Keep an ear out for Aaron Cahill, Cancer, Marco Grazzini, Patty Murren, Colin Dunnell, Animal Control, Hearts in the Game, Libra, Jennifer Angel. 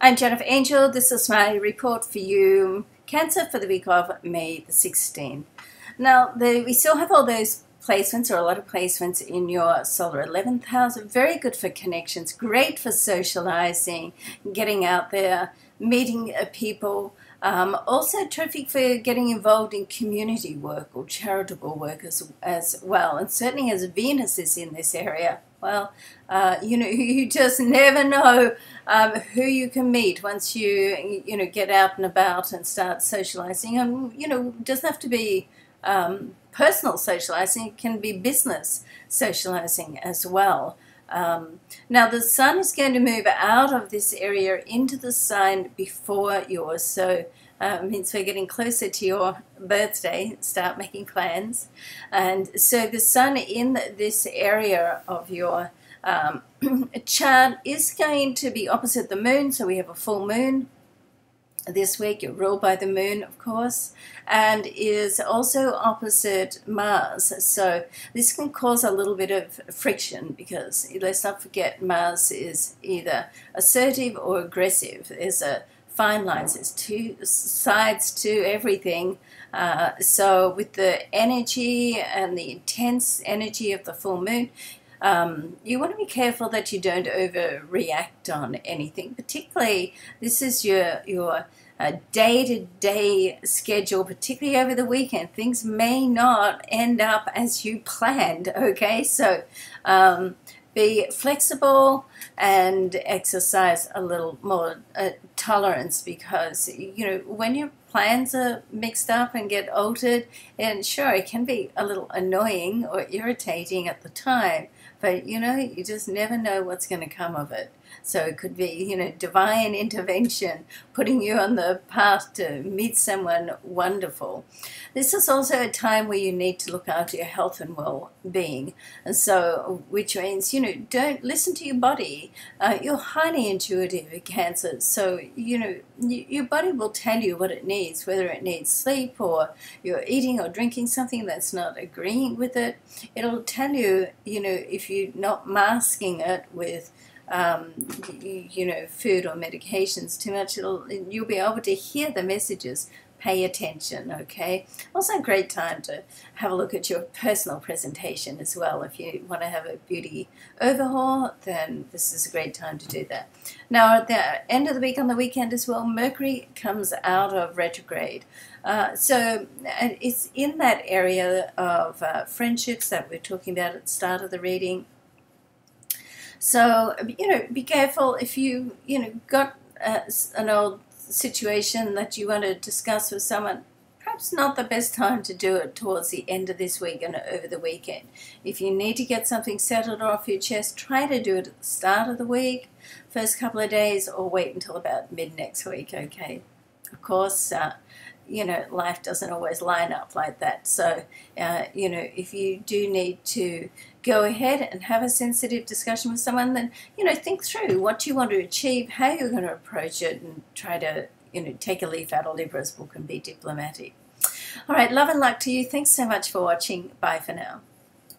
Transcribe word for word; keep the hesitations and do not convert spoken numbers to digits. I'm Jennifer Angel. This is my report for you, Cancer, for the week of May the sixteenth. Now, the, we still have all those placements, or a lot of placements, in your solar eleventh house. Very good for connections, great for socializing, getting out there, meeting people. Um, also terrific for getting involved in community work or charitable work as, as well. And certainly as Venus is in this area, well, uh, you know, you just never know um, who you can meet once you, you know, get out and about and start socializing. And, you know, it doesn't have to be um, personal socializing. It can be business socializing as well. Um, now the Sun is going to move out of this area into the sign before yours, so uh, it means we're getting closer to your birthday. Start making plans. And so the Sun in this area of your um, chart is going to be opposite the Moon, so we have a full Moon this week. You're ruled by the Moon, of course, and is also opposite Mars, so this can cause a little bit of friction, because let's not forget Mars is either assertive or aggressive. There's a fine lines, there's two sides to everything. Uh, so with the energy and the intense energy of the full Moon, Um, you want to be careful that you don't overreact on anything. Particularly, this is your your uh, day-to-day schedule, particularly over the weekend. Things may not end up as you planned, okay? So um, be flexible and exercise a little more uh, tolerance, because, you know, when your plans are mixed up and get altered, and sure, it can be a little annoying or irritating at the time. But, you know, you just never know what's going to come of it. So it could be, you know, divine intervention, putting you on the path to meet someone wonderful. This is also a time where you need to look after your health and well-being. And so, which means, you know, don't listen to your body. Uh, you're highly intuitive with Cancer. So, you know, you, your body will tell you what it needs, whether it needs sleep or you're eating or drinking something that's not agreeing with it. It'll tell you, you know, if you're not masking it with Um, you know, food or medications too much, it'll, you'll be able to hear the messages. Pay attention, okay? Also a great time to have a look at your personal presentation as well. If you want to have a beauty overhaul, then this is a great time to do that. Now, at the end of the week, on the weekend as well, Mercury comes out of retrograde. Uh, so it's in that area of uh, friendships that we're talking about at the start of the reading. So, you know, be careful if you, you know, got uh, an old situation that you want to discuss with someone. Perhaps not the best time to do it towards the end of this week and over the weekend. If you need to get something settled off your chest, try to do it at the start of the week, first couple of days, or wait until about mid next week, okay? Of course, uh, you know, life doesn't always line up like that. So, uh, you know, if you do need to go ahead and have a sensitive discussion with someone, then, you know, think through what you want to achieve, how you're going to approach it, and try to, you know, take a leaf out of Libra's book and be diplomatic. All right, love and luck to you. Thanks so much for watching. Bye for now.